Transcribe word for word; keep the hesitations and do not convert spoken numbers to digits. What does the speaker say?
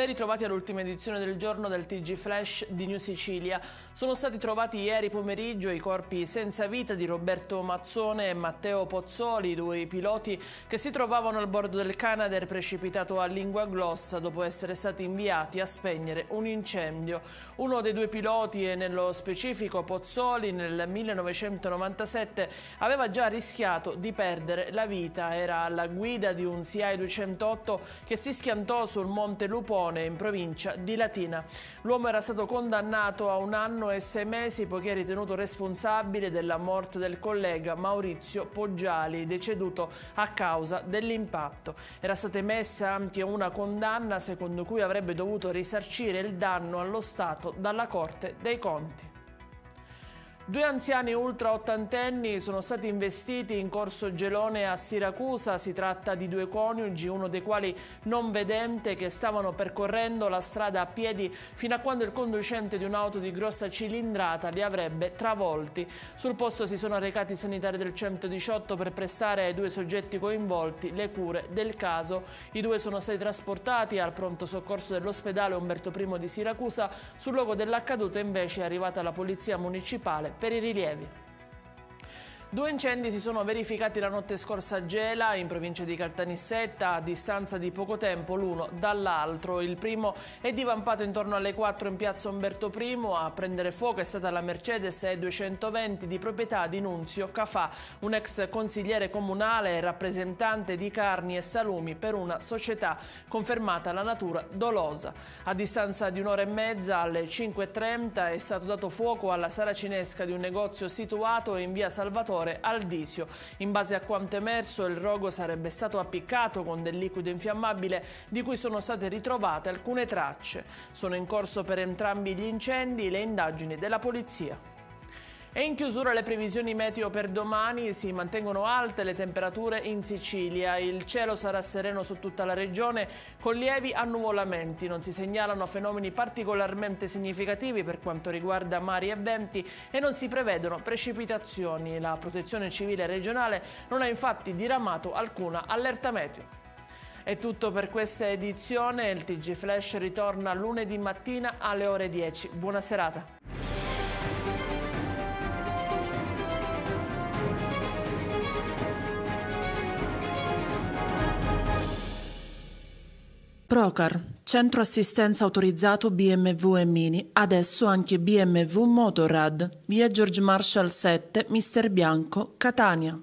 Ben ritrovati all'ultima edizione del giorno del T G Flash di New Sicilia. Sono stati trovati ieri pomeriggio i corpi senza vita di Roberto Mazzone e Matteo Pozzoli, due piloti che si trovavano al bordo del Canadair precipitato a Linguaglossa dopo essere stati inviati a spegnere un incendio. Uno dei due piloti, e nello specifico Pozzoli, nel millenovecentonovantasette aveva già rischiato di perdere la vita. Era alla guida di un S I A E duecentootto che si schiantò sul Monte Lupone, in provincia di Latina. L'uomo era stato condannato a un anno e sei mesi poiché è ritenuto responsabile della morte del collega Maurizio Poggiali, deceduto a causa dell'impatto. Era stata emessa anche una condanna secondo cui avrebbe dovuto risarcire il danno allo Stato dalla Corte dei Conti. Due anziani ultra ottantenni sono stati investiti in Corso Gelone a Siracusa. Si tratta di due coniugi, uno dei quali non vedente, che stavano percorrendo la strada a piedi fino a quando il conducente di un'auto di grossa cilindrata li avrebbe travolti. Sul posto si sono recati i sanitari del centodiciotto per prestare ai due soggetti coinvolti le cure del caso. I due sono stati trasportati al Pronto Soccorso dell'ospedale Umberto primo di Siracusa. Sul luogo dell'accaduto invece è arrivata la polizia municipale per i rilievi. Due incendi si sono verificati la notte scorsa a Gela, in provincia di Caltanissetta, a distanza di poco tempo l'uno dall'altro. Il primo è divampato intorno alle quattro in piazza Umberto primo. A prendere fuoco è stata la Mercedes E duecentoventi di proprietà di Nunzio Cafà, un ex consigliere comunale e rappresentante di carni e salumi per una società, confermata la natura dolosa. A distanza di un'ora e mezza, alle cinque e trenta, è stato dato fuoco alla sala cinesca di un negozio situato in via Salvatore Aldisio. In base a quanto emerso, il rogo sarebbe stato appiccato con del liquido infiammabile di cui sono state ritrovate alcune tracce. Sono in corso per entrambi gli incendi le indagini della polizia. E in chiusura le previsioni meteo per domani. Si mantengono alte le temperature in Sicilia, il cielo sarà sereno su tutta la regione con lievi annuvolamenti, non si segnalano fenomeni particolarmente significativi per quanto riguarda mari e venti e non si prevedono precipitazioni. La protezione civile regionale non ha infatti diramato alcuna allerta meteo. È tutto per questa edizione, il T G Flash ritorna lunedì mattina alle ore dieci. Buona serata. Procar, centro assistenza autorizzato B M W e Mini, adesso anche B M W Motorrad, via George Marshall sette, Mister Bianco, Catania.